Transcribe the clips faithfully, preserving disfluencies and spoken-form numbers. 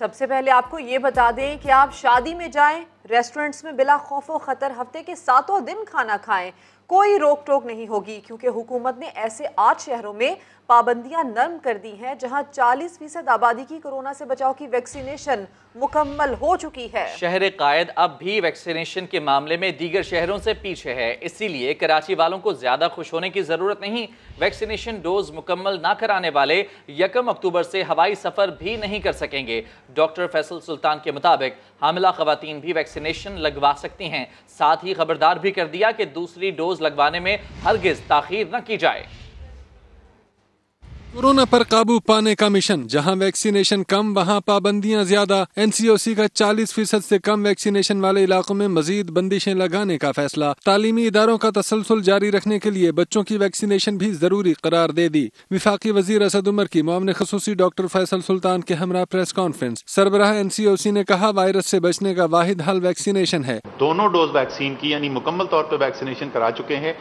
सबसे पहले आपको ये बता दें कि आप शादी में जाएं, रेस्टोरेंट्स में बिला खौफ व ख़तर हफ्ते के सातों दिन खाना खाएं, कोई रोक टोक नहीं होगी, क्योंकि हुकूमत ने ऐसे आठ शहरों में पाबंदियां नरम कर दी हैं जहां चालीस फीसद आबादी की कोरोना से बचाव की वैक्सीनेशन मुकम्मल हो चुकी है। शहर कायद अब भी वैक्सीनेशन के मामले में दीगर शहरों से पीछे है, इसीलिए कराची वालों को ज्यादा खुश होने की जरूरत नहीं। वैक्सीनेशन डोज मुकम्मल ना कराने वाले यकम अक्टूबर से हवाई सफर भी नहीं कर सकेंगे। डॉक्टर फैसल सुल्तान के मुताबिक हामिला खवातीन भी वैक्सीनेशन लगवा सकती हैं। साथ ही खबरदार भी कर दिया कि दूसरी डोज लगवाने में हरगिज ताखीर न की जाए। कोरोना पर काबू पाने का मिशन, जहां वैक्सीनेशन कम वहां पाबंदियां ज्यादा। एनसीओसी का चालीस फीसद से कम वैक्सीनेशन वाले इलाकों में मजीद बंदिशें लगाने का फैसला। तालीमी इदारों का तसलसल जारी रखने के लिए बच्चों की वैक्सीनेशन भी जरूरी करार दे दी। विफाकी वजीर असद उमर की मामले खसूसी डॉक्टर फैसल सुल्तान के हमरा प्रेस कॉन्फ्रेंस। सरबराह एनसीओसी ने कहा, वायरस से बचने का वाहिद हल वैक्सीनेशन है। दोनों डोज वैक्सीन की यानी मुकम्मल तौर पर वैक्सीनेशन करा चुके हैं।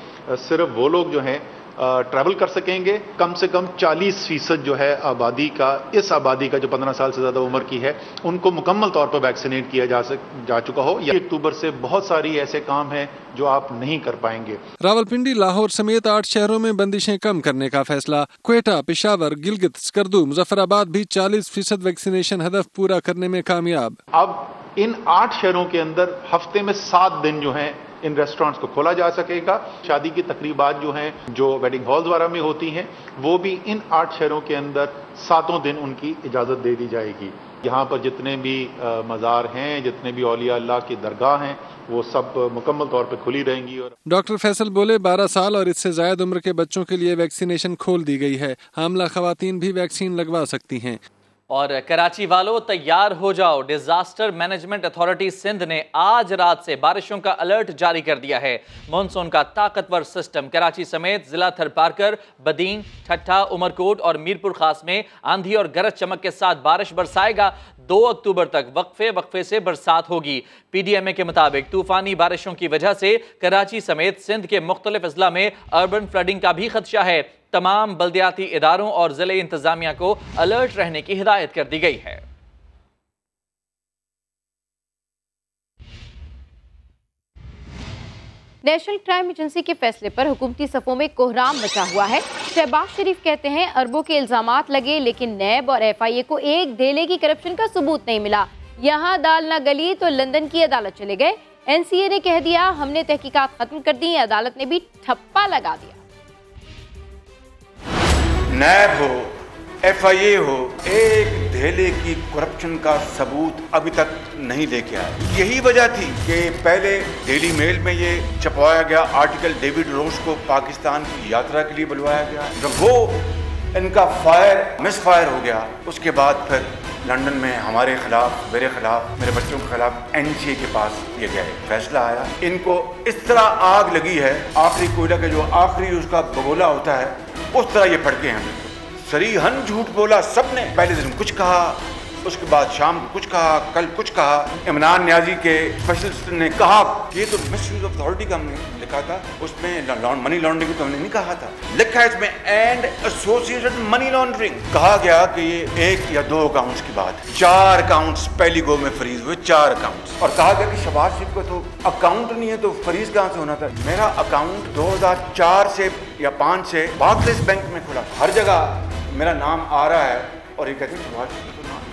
सिर्फ वो लोग जो है ट्रैवल कर सकेंगे, कम से कम चालीस फीसद जो है आबादी का, इस आबादी का जो पंद्रह साल से ज़्यादा उम्र की है, उनको मुकम्मल तौर पर वैक्सीनेट किया जा सक जा चुका हो। या अक्टूबर से बहुत सारी ऐसे काम हैं जो आप नहीं कर पाएंगे। रावलपिंडी, लाहौर समेत आठ शहरों में बंदिशें कम करने का फैसला। क्वेटा, पेशावर, गिलगित, स्कर्दू, मुजफ्फराबाद भी चालीस फीसद वैक्सीनेशन हदफ पूरा करने में कामयाब। अब इन आठ शहरों के अंदर हफ्ते में सात दिन जो है इन रेस्टोरेंट्स को खोला जा सकेगा। शादी की तकरीबात जो हैं, जो वेडिंग हॉल्स वगैरह में होती हैं, वो भी इन आठ शहरों के अंदर सातों दिन उनकी इजाज़त दे दी जाएगी। यहाँ पर जितने भी मज़ार हैं, जितने भी औलिया अल्लाह की दरगाह हैं, वो सब मुकम्मल तौर पर खुली रहेंगी। और डॉक्टर फैसल बोले, बारह साल और इससे ज़ायद उम्र के बच्चों के लिए वैक्सीनेशन खोल दी गई है। हामला खवातीन भी वैक्सीन लगवा सकती हैं। और कराची वालों तैयार हो जाओ, डिजास्टर मैनेजमेंट अथॉरिटी सिंध ने आज रात से बारिशों का अलर्ट जारी कर दिया है। मानसून का ताकतवर सिस्टम कराची समेत जिला थरपारकर, बदीन, ठट्ठा, उमरकोट और मीरपुर खास में आंधी और गरज चमक के साथ बारिश बरसाएगा। दो अक्टूबर तक वक्फे वक्फे से बरसात होगी। पीडीएमए के मुताबिक तूफानी बारिशों की वजह से कराची समेत सिंध के मुख्तलिफ अजला में अर्बन फ्लडिंग का भी खदशा है। तमाम बल्दियाती इदारों और जिले इंतजामिया को अलर्ट रहने की हिदायत कर दी गई है। नेशनल क्राइम एजेंसी के फैसले पर हुकूमती सफों में कोहराम मचा हुआ है। शहबाज शरीफ कहते हैं, अरबों के इल्जामात लगे लेकिन नैब और एफ आई ए को एक धेले की करप्शन का सबूत नहीं मिला। यहाँ दाल ना गली तो लंदन की अदालत चले गए। एन सी ए ने कह दिया, हमने तहकीकात खत्म कर दी, अदालत ने भी ठप्पा लगा दिया। नैब हो, एफ आई ए हो, एक धेले की करप्शन का सबूत अभी तक नहीं लेके आया। यही वजह थी कि पहले डेली मेल में ये छपवाया गया आर्टिकल, डेविड रोस को पाकिस्तान की यात्रा के लिए बुलवाया गया। जब वो इनका फायर मिस फायर हो गया, उसके बाद फिर लंदन में हमारे खिलाफ, मेरे खिलाफ, मेरे बच्चों के खिलाफ एन सी ए के पास ये गया। फैसला आया, इनको इस तरह आग लगी है, आखिरी कोयला का जो आखिरी उसका बगोला होता है, उस तरह ये फटके हैं। सरीहन झूठ बोला सबने, पहले दिन कुछ कहा, उसके बाद शाम कुछ कहा, कल कुछ कहा। इमरान न्याजी के स्पेशलिस्ट ने कहा, ये तो मिस यूज ऑफ अथॉरिटी का हमने लिखा था, उसमें मनी लॉन्ड्रिंग तो हमने नहीं कहा था, लिखा है इसमें एंड एसोसिएटेड मनी लॉन्ड्रिंग। कहा गया कि ये एक या दो अकाउंट्स की बात, चार अकाउंट्स पहली गो में फ्रीज हुए, चार अकाउंट्स। और कहा गया कि शहबाज शरीफ का तो अकाउंट नहीं है, तो फ्रीज कहाँ से होना था। मेरा अकाउंट दो हजार चार से या पाँच से बार्कलेज बैंक में खुला, हर जगह मेरा नाम आ रहा है, और ये कहते हैं शहबाज शरीफ का नाम।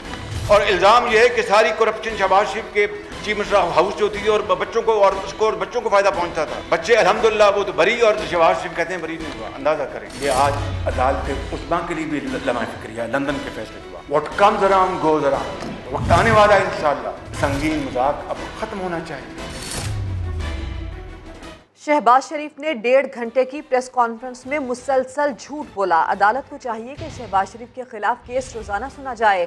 और इल्ज़ाम यह है कि सारी करप्शन शहबाज शरीफ के चीफ मिनिस्टर हाउस जो थी, और बच्चों को और उसको और बच्चों को फ़ायदा पहुंचता था। बच्चे अल्हम्दुलिल्लाह वो तो भरी, और शहबाज शरीफ कहते हैं भरी नहीं हुआ। अंदाज़ा करें, ये आज अदालत उस्मा के लिए भी लम्हा फिक्रिया, लंदन के फैसले हुआ। What comes around goes around, वक्त आने वाला है इंशाअल्लाह। संगीन मजाक अब ख़त्म होना चाहिए। शहबाज शरीफ ने डेढ़ घंटे की प्रेस कॉन्फ्रेंस में मुसलसल झूठ बोला। अदालत को चाहिए कि शहबाज शरीफ के खिलाफ केस रोज़ाना सुना जाए।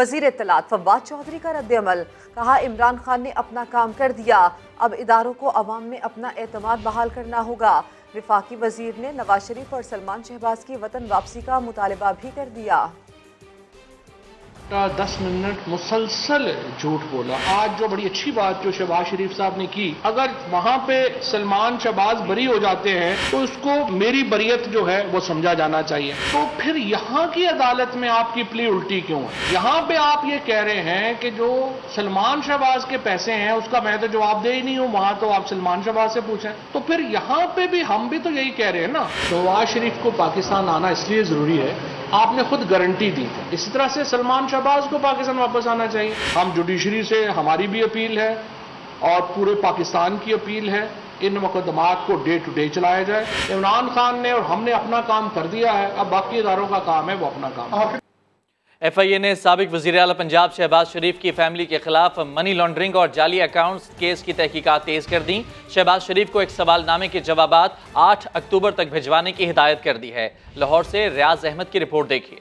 वजीर इत्तलात फवाद चौधरी का रद्द-ए-अमल, कहा इमरान खान ने अपना काम कर दिया, अब इदारों को अवाम में अपना एतमाद बहाल करना होगा। विफाकी वजीर ने नवाज शरीफ और सलमान शहबाज की वतन वापसी का मुतालबा भी कर दिया। का दस मिनट मुसलसल झूठ बोला। आज जो बड़ी अच्छी बात जो शहबाज शरीफ साहब ने की, अगर वहां पे सलमान शहबाज बरी हो जाते हैं तो उसको मेरी बरियत जो है वो समझा जाना चाहिए। तो फिर यहाँ की अदालत में आपकी प्ली उल्टी क्यों है? यहाँ पे आप ये कह रहे हैं कि जो सलमान शहबाज के पैसे हैं उसका मैं तो जवाब दे ही नहीं हूँ, वहां तो आप सलमान शहबाज से पूछें। तो फिर यहाँ पे भी हम भी तो यही कह रहे हैं ना, शहबाज शरीफ को पाकिस्तान आना इसलिए जरूरी है, आपने खुद गारंटी दी। इसी तरह से सलमान शहबाज को पाकिस्तान वापस आना चाहिए। हम जुडिशरी से हमारी भी अपील है और पूरे पाकिस्तान की अपील है, इन मुकदमात को डे टू डे चलाया जाए। इमरान खान ने और हमने अपना काम कर दिया है, अब बाकी इदारों का काम है वो अपना काम। एफ आई ए ने साबिक वज़ीर आला पंजाब शहबाज शरीफ की फैमिली के खिलाफ मनी लॉन्ड्रिंग और जाली अकाउंट्स केस की तहकीकात तेज कर दी। शहबाज शरीफ को एक सवालनामे के जवाबात आठ अक्टूबर तक भिजवाने की हिदायत कर दी है। लाहौर से रियाज अहमद की रिपोर्ट देखिए।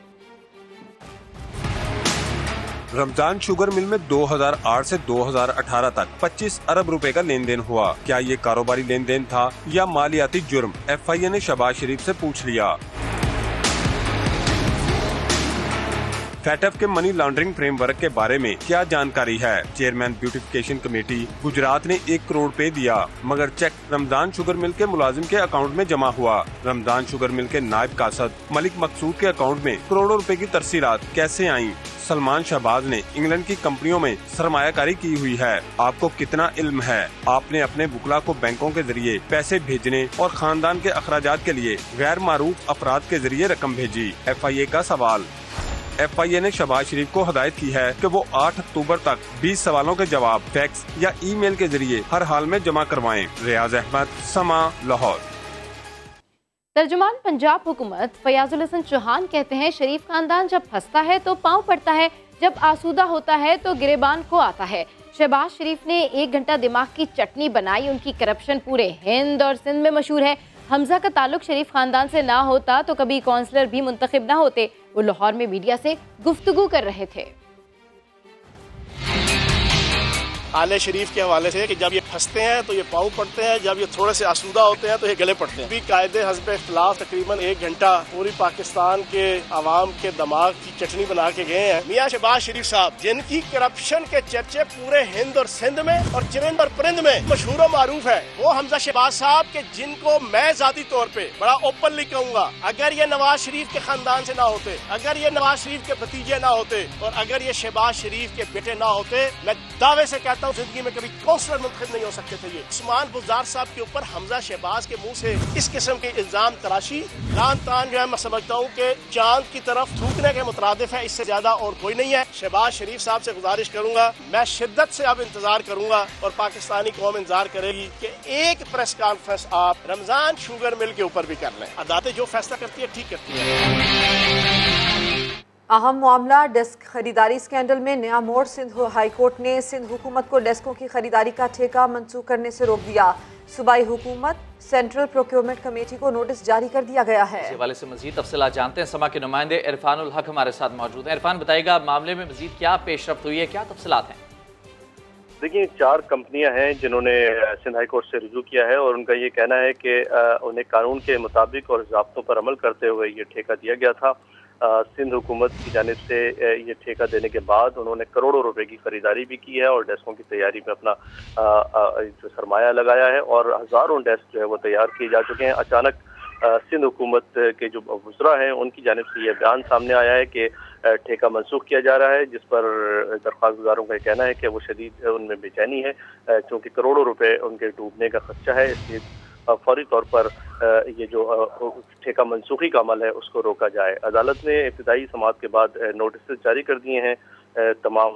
रमजान शुगर मिल में दो हज़ार आठ से दो हज़ार अठारह तक पच्चीस अरब रुपए का लेन देन हुआ। क्या ये कारोबारी लेन देन था या मालियाती जुर्म? एफ आई ए ने शहबाज शरीफ से पूछ लिया। फैटफ के मनी लॉन्ड्रिंग फ्रेमवर्क के बारे में क्या जानकारी है? चेयरमैन ब्यूटिफिकेशन कमेटी गुजरात ने एक करोड़ रुपए दिया, मगर चेक रमजान शुगर मिल के मुलाजिम के अकाउंट में जमा हुआ। रमजान शुगर मिल के नायब कासद मलिक मकसूद के अकाउंट में करोड़ों रुपए की तरसीलात कैसे आईं? सलमान शहबाज ने इंग्लैंड की कंपनियों में सरमायाकारी की हुई है, आपको कितना इल्म है? आपने अपने वुकला को बैंकों के जरिए पैसे भेजने और खानदान के अखराजात के लिए गैर मारूफ अफराद के जरिए रकम भेजी। एफ आई ए का सवाल। एफ आई ए ने शहबाज शरीफ को हदायत की है कि वो आठ अक्टूबर तक बीस सवालों के जवाब फैक्स या ईमेल के जरिए हर हाल में जमा करवाएं। रियाज अहमद, समा, लाहौर। तर्जुमान पंजाब हुकूमत फैयाज उल हसन चौहान कहते हैं, शरीफ खानदान जब हंसता है तो पाँव पड़ता है, जब आसूदा होता है तो गिरेबान को आता है। शहबाज शरीफ ने एक घंटा दिमाग की चटनी बनाई, उनकी करप्शन पूरे हिंद और सिंध में मशहूर है। हमजा का ताल्लुक शरीफ खानदान से ना होता तो कभी काउंसलर भी मुंतखब ना होते। वो लाहौर में मीडिया से गुफ्तगू कर रहे थे। आले शरीफ के हवाले से कि जब ये फंसते हैं तो ये पाँव पड़ते हैं, जब ये थोड़े से आसूदा होते हैं तो ये गले पड़ते हैं। भी कायदे हज़ब इख्तिलाफ तकरीबन एक घंटा पूरी पाकिस्तान के आवाम के दिमाग की चटनी बना के गए हैं। मियाँ शहबाज शरीफ साहब जिनकी करप्शन के चर्चे पूरे हिंद और सिंध में और चरिंद और परिंद में मशहूर और मारूफ है, वो हमजा शहबाज साहब के जिनको मैं ज़ाती तौर पर बड़ा ओपनली कहूँगा, अगर ये नवाज शरीफ के खानदान से ना होते, अगर ये नवाज शरीफ के भतीजे ना होते और अगर ये शहबाज शरीफ के बेटे ना होते, मैं दावे से जिंदगी में कभी कौंसलर मुंतखब नहीं हो सकते थे। ये उस्मान बुजार साहब के ऊपर हमजा शहबाज के मुंह से इस किस्म के इल्जाम तराशी लान तान जो है, मैं समझता हूँ कि चांद की तरफ थूकने के मुतरादिफ है, इससे ज्यादा और कोई नहीं है। शहबाज शरीफ साहब से गुजारिश करूंगा, मैं शिद्दत से अब इंतजार करूंगा और पाकिस्तानी कौम इंतजार करेगी कि एक प्रेस कॉन्फ्रेंस आप रमजान शुगर मिल के ऊपर भी कर लें। अदालतें जो फैसला करती है ठीक करती है। अहम मामला डेस्क खरीदारी स्कैंडल में नया मोड़। सिंध हाई कोर्ट ने सिंध हुकूमत को डेस्कों की खरीदारी का ठेका मंसूख करने से रोक दिया। सूबाई हुकूमत सेंट्रल प्रोक्योरमेंट कमेटी को नोटिस जारी कर दिया गया है। इस हवाले से मज़ीद तफसीलात जानते हैं, समा के नुमाइंदे इरफान उल हक हमारे साथ मौजूद है। इरफान, बताइएगा मामले में मज़ीद क्या पेशरफ्त हुई है, क्या तफसीलात हैं? देखिए, चार कंपनियां हैं जिन्होंने सिंध हाई कोर्ट से रुजू किया है और उनका ये कहना है कि उन्हें कानून के मुताबिक और ज़ाब्तों पर अमल करते हुए ये ठेका दिया गया था। सिंध हुकूमत की जानिब से ये ठेका देने के बाद उन्होंने करोड़ों रुपए की खरीदारी भी की है और डेस्कों की तैयारी में अपना आ, आ, जो सरमाया लगाया है और हज़ारों डेस्क जो है वो तैयार किए जा चुके हैं। अचानक आ, सिंध हुकूमत के जो वज़रा हैं उनकी जानिब से ये बयान सामने आया है कि ठेका मंसूख किया जा रहा है, जिस पर दरख्वास्त गुजारों का कहना है कि वो शदीद उनमें बेचैनी है क्योंकि करोड़ों रुपये उनके डूबने का खदशा है, इसलिए फौरी तौर पर ये जो ठेका मंसूखी का अमल है उसको रोका जाए। अदालत ने इब्तदाई समाअत के बाद नोटिस जारी कर दिए हैं। तमाम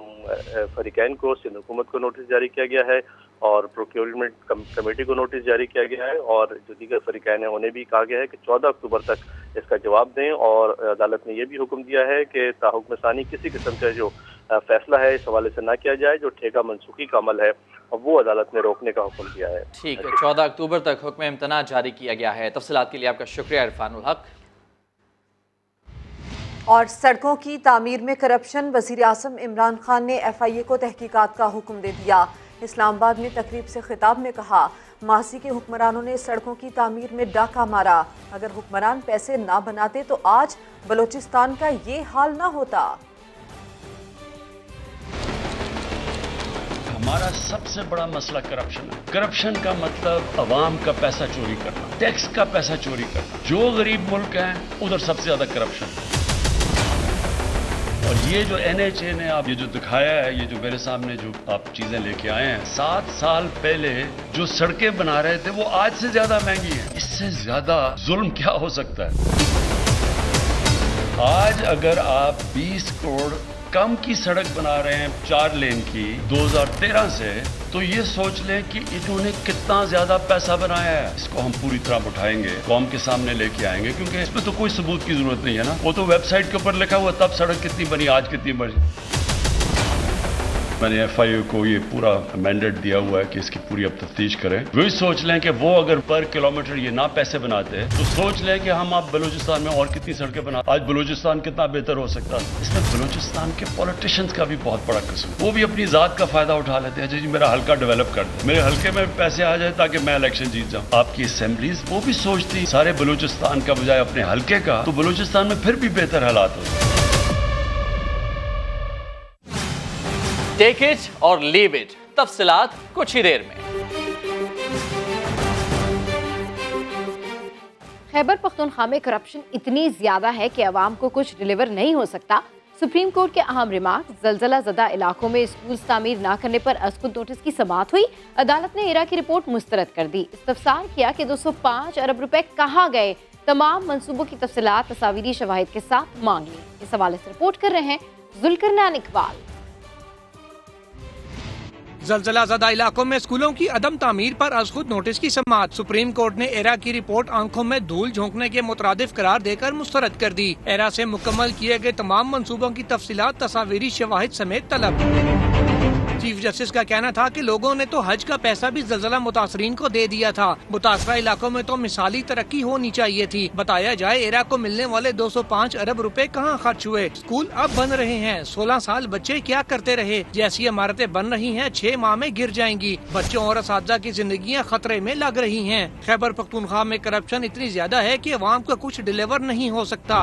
फरीकैन को, सिंध हुकूमत को नोटिस जारी किया गया है और प्रोक्योरमेंट कमेटी को नोटिस जारी किया गया है और जो दीगर फरीकैन हैं उन्हें भी कहा गया है कि चौदह अक्टूबर तक इसका जवाब दें। और अदालत ने यह भी हुक्म दिया है कि ताहुक्म सानी किसी किस्म का जो फैसला है इस हवाले से ना किया जाए। जो ठेका मनसूखी का अमल है वो अदालत ने रोकने का हुक्म दिया है। ठीक है, चौदह अक्टूबर तक हुक्म इम्तना जारी किया गया है। तफसीलात के लिए आपका शुक्रिया इरफान उल हक। और सड़कों की तामीर में करप्शन, वज़ीर आज़म इमरान खान ने एफ आई ए को तहकीकात का हुक्म दे दिया। इस्लामाबाद में तकरीब से खिताब में कहा, मासी के हुक्मरानों ने सड़कों की तामीर में डाका मारा, अगर हुक्मरान पैसे ना बनाते तो आज बलोचिस्तान का ये हाल ना होता। हमारा सबसे बड़ा मसला करप्शन है। करप्शन का मतलब अवाम का पैसा चोरी करना, टैक्स का पैसा चोरी करना। जो गरीब मुल्क है उधर सबसे ज्यादा करप्शन है। और ये जो एन एच ए ने आप ये जो दिखाया है, ये जो मेरे सामने जो आप चीजें लेके आए हैं, सात साल पहले जो सड़कें बना रहे थे वो आज से ज्यादा महंगी है। इससे ज्यादा जुल्म क्या हो सकता है। आज अगर आप बीस करोड़ कम की सड़क बना रहे हैं चार लेन की दो हज़ार तेरह से, तो ये सोच लें कि इन्होंने कितना ज्यादा पैसा बनाया है। इसको हम पूरी तरह उठाएंगे, कौम के सामने लेके आएंगे, क्योंकि इसमें तो कोई सबूत की जरूरत नहीं है ना। वो तो वेबसाइट के ऊपर लिखा हुआ तब सड़क कितनी बनी, आज कितनी बनी। मैंने एफ आई ए को ये पूरा मैंडेट दिया हुआ है कि इसकी पूरी अब तफ्तीश करें। वही सोच लें कि वो अगर पर किलोमीटर ये ना पैसे बनाते तो सोच लें कि हम आप बलूचिस्तान में और कितनी सड़कें बना, आज बलूचिस्तान कितना बेहतर हो सकता है। इसमें बलूचिस्तान के पॉलिटिशियंस का भी बहुत बड़ा कसूर। वो भी अपनी जात का फायदा उठा लेते हैं, जी जी मेरा हल्का डेवलप कर दे, मेरे हल्के में पैसे आ जाए ताकि मैं इलेक्शन जीत जाऊँ। आपकी असम्बलीज वो भी सोचती सारे बलूचिस्तान का बजाय अपने हल्के का, तो बलूचिस्तान में फिर भी बेहतर हालात होते। टेक इट और लीव इट, तफसीलात कुछ ही देर में। खैबर पख्तूनख्वा में करप्शन इतनी ज्यादा है कि आवाम को कुछ डिलीवर नहीं हो सकता। सुप्रीम कोर्ट के अहम रिमार्क, जलजला ज़दा इलाकों में स्कूल तामीर ना करने पर अस्कुत नोटिस की समात हुई। अदालत ने इरा की रिपोर्ट मुस्तरद कर दी। इस्तफसार किया कि दो सौ पाँच अरब रुपए कहाँ गए। तमाम मनसूबों की तफसीलात तस्वीरी शवाहिद के साथ मांग ली। इस हवाले से रिपोर्ट कर रहे हैं ज़ुल्फ़िकार इक़बाल। जलजला ज़दा इलाकों में स्कूलों की अदम तामीर पर आज खुद नोटिस की समात। सुप्रीम कोर्ट ने एरा की रिपोर्ट आंखों में धूल झोंकने के मुतरादिफ करार देकर मुस्तरद कर दी। एरा से मुकम्मल किए गए तमाम मनसूबों की तफसीलात तस्वीरी शवाहिद समेत तलब। चीफ जस्टिस का कहना था कि लोगों ने तो हज का पैसा भी जलजला मुतासरीन को दे दिया था। मुतासरा इलाकों में तो मिसाली तरक्की होनी चाहिए थी। बताया जाए एरा को मिलने वाले दो सौ पाँच अरब रुपए कहाँ खर्च हुए। स्कूल अब बन रहे हैं, सोलह साल बच्चे क्या करते रहे। जैसी इमारतें बन रही हैं छह माह में गिर जाएंगी। बच्चों और असातिज़ा की जिंदगियाँ खतरे में लग रही है। खैबर पख्तूनख्वा में करप्शन इतनी ज्यादा है की अवाम का कुछ डिलीवर नहीं हो सकता।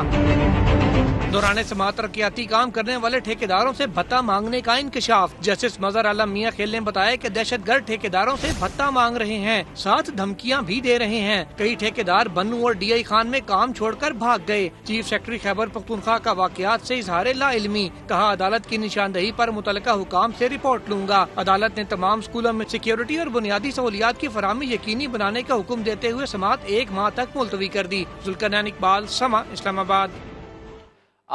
दौरान समाअत तरक्याती काम करने वाले ठेकेदारों से भत्ता मांगने का इंकशाफ। जस्टिस मजहर आलम मियां खेल ने बताया कि दहशतगर्द ठेकेदारों से भत्ता मांग रहे हैं, साथ धमकियां भी दे रहे हैं। कई ठेकेदार बनू और डी आई खान में काम छोड़कर भाग गए। चीफ सेक्रेटरी खैबर पख्तूनख्वा का वाकयात से इजहार ला इल्मी, कहा अदालत की निशानदेही पर मुतलका हुकाम से रिपोर्ट लूंगा। अदालत ने तमाम स्कूलों में सिक्योरिटी और बुनियादी सहूलियात की फराहमी यकीनी बनाने का हुक्म देते हुए समात एक माह तक मुलतवी कर दी। ज़ुल्फ़िकार इक़बाल, समा, इस्लामाबाद।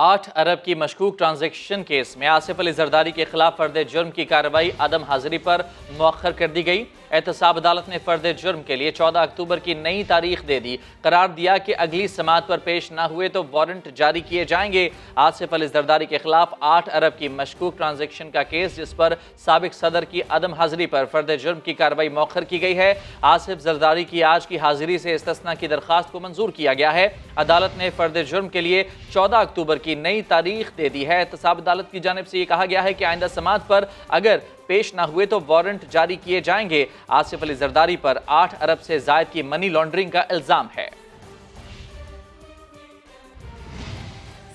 आठ अरब की मशकूक ट्रांजैक्शन केस में आसिफ अली जरदारी के खिलाफ फर्द जुर्म की कार्रवाई अदम हाजिरी पर मौखर कर दी गई। एहतसाब अदालत ने फर्द जुर्म के लिए चौदह अक्टूबर की नई तारीख दे दी। करार दिया कि अगली समात पर पेश ना हुए तो वारंट जारी किए जाएंगे। आसिफ अली जरदारी के खिलाफ आठ अरब की मशकूक ट्रांजैक्शन का केस, जिस पर साबिक सदर की अदम हाजिरी पर फर्द जुर्म की कार्रवाई मौखर की गई है। आसिफ जरदारी की आज की हाजिरी से इस्तना की दरख्वास्त को मंजूर किया गया है। अदालत ने फर्द जुर्म के लिए चौदह अक्टूबर की नई तारीख दे दी है। एहतसाब अदालत की जानिब से ये कहा गया है कि आइंदा समात पर अगर पेश ना हुए तो वारंट जारी किए जाएंगे। आसिफ अली जरदारी पर आठ अरब से जायद की मनी लॉन्ड्रिंग का इल्जाम है।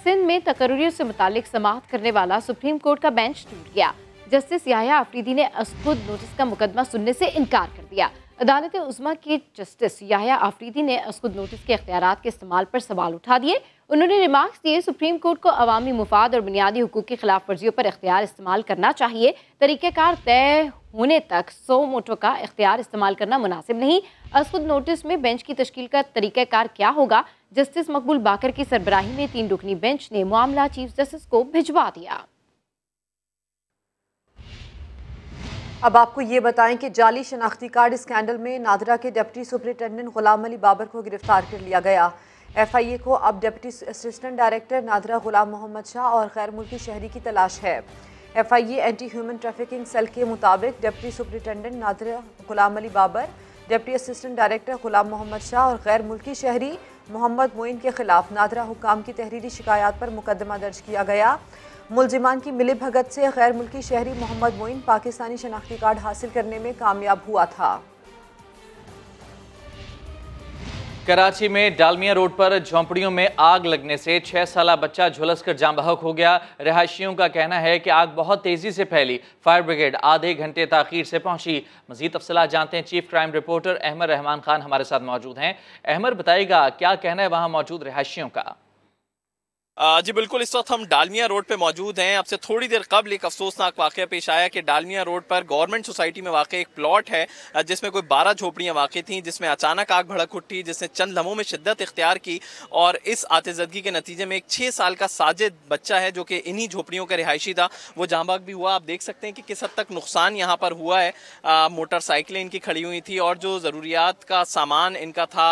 सिंध में तकर्रियों से मुतालिक समाअत करने वाला सुप्रीम कोर्ट का बेंच टूट गया। जस्टिस याहिया अफरीदी ने अस्कुत नोटिस का मुकदमा सुनने से इनकार कर दिया। अदालत उस्मा के जस्टिस याहिया अफरीदी ने अस्कुत नोटिस के अख्तियारात के इस्तेमाल पर सवाल उठा दिए। उन्होंने रिमार्क्स दिए, सुप्रीम कोर्ट को अवामी मुफाद और बुनियादी हुकूक की खिलाफ वर्जियों पर इख्तियार इस्तेमाल करना चाहिए। तरीक़ाकार तय होने तक सौ मोटो का इख्तियार इस्तेमाल करना मुनासिब नहीं। अस्खुद नोटिस में बेंच की तश्कील का तरीक़ाकार क्या होगा। जस्टिस मकबूल बाकर की सरबराही में तीन रुकनी बेंच ने मामला चीफ जस्टिस को भिजवा दिया। अब आपको ये बताएं कि जाली शनाख्ती कार्ड स्कैंडल में नादरा के डिप्टी सुपरिटेंडेंट गुलाम अली बाबर को गिरफ्तार कर लिया गया। एफ आई ए को अब deputy assistant director NADRA Ghulam Mohammad Shah और गैर मुल्की शहरी की तलाश है। F I A anti human trafficking cell के मुताबिक deputy superintendent NADRA Ghulam Ali Babar, deputy assistant director Ghulam Mohammad Shah और गैर मुल्की शहरी मोहम्मद मोइन के खिलाफ नादरा हुकाम की तहरीरी शिकायत पर मुकदमा दर्ज किया गया। मुलजिमान की मिली भगत से गैर मुल्की शहरी मोहम्मद मोइन पाकिस्तानी शनाख्ती कार्ड हासिल करने में कामयाब हुआ था। कराची में डालमिया रोड पर झोंपड़ियों में आग लगने से छह साला बच्चा झुलसकर जाम बहक हो गया। रिहायशियों का कहना है कि आग बहुत तेजी से फैली, फायर ब्रिगेड आधे घंटे ताखीर से पहुंची। मजीद तफसीला जानते हैं, chief crime reporter Ahmed Rehman Khan हमारे साथ मौजूद हैं। अहमद बताएगा क्या कहना है वहां मौजूद रिहायशियों का। जी बिल्कुल, इस वक्त हम डालमिया रोड पे मौजूद हैं। आपसे थोड़ी देर कबल एक अफसोसनाक वाक़ा पेश आया कि डालमिया रोड पर गवर्नमेंट सोसाइटी में वाक़ एक प्लॉट है जिसमें कोई बारह झोपड़ियां वाक़ थीं, जिसमें अचानक आग भड़क उठी जिसने चंद लम्हों में शिद्दत इख्तियार की और इस आतिजदगी के नतीजे में एक छः साल का साजिद बच्चा है जो कि इन्हीं झोपड़ियों का रिहायशी था, वो जाँबाग भी हुआ। आप देख सकते हैं कि किस हद तक नुकसान यहाँ पर हुआ है। मोटरसाइकिलें इनकी खड़ी हुई थी और जो ज़रूरियात का सामान इनका था,